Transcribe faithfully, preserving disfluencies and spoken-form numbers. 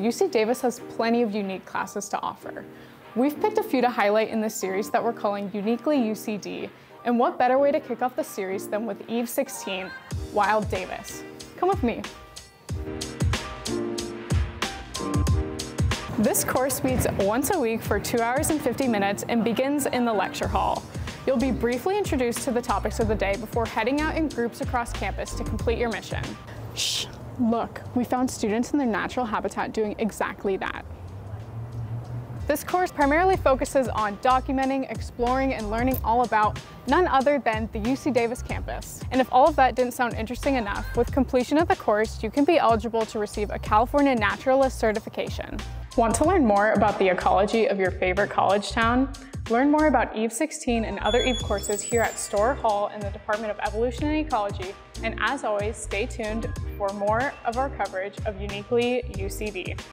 U C Davis has plenty of unique classes to offer. We've picked a few to highlight in this series that we're calling Uniquely U C D, and what better way to kick off the series than with EVE sixteen, Wild Davis. Come with me. This course meets once a week for two hours and fifty minutes and begins in the lecture hall. You'll be briefly introduced to the topics of the day before heading out in groups across campus to complete your mission. Shh, look, we found students in their natural habitat doing exactly that. This course primarily focuses on documenting, exploring, and learning all about none other than the U C Davis campus. And if all of that didn't sound interesting enough, with completion of the course, you can be eligible to receive a California Naturalist certification. Want to learn more about the ecology of your favorite college town? Learn more about EVE sixteen and other EVE courses here at Storer Hall in the Department of Evolution and Ecology, and as always, stay tuned for more of our coverage of Uniquely U C D.